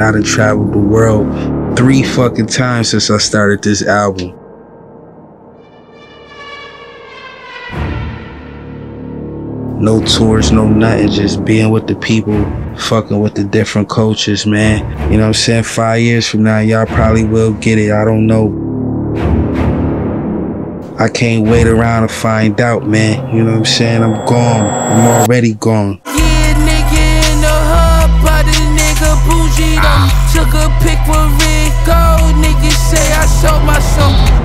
and I done traveled the world 3 fucking times since I started this album. No tours, no nothing, just being with the people, fucking with the different cultures, man. You know what I'm saying? 5 years from now, y'all probably will get it. I don't know. I can't wait around to find out, man. You know what I'm saying? I'm gone. I'm already gone. Yeah, nigga in the hub, by the nigga bougie though. Took a pic with Rico, nigga say I sold my soul.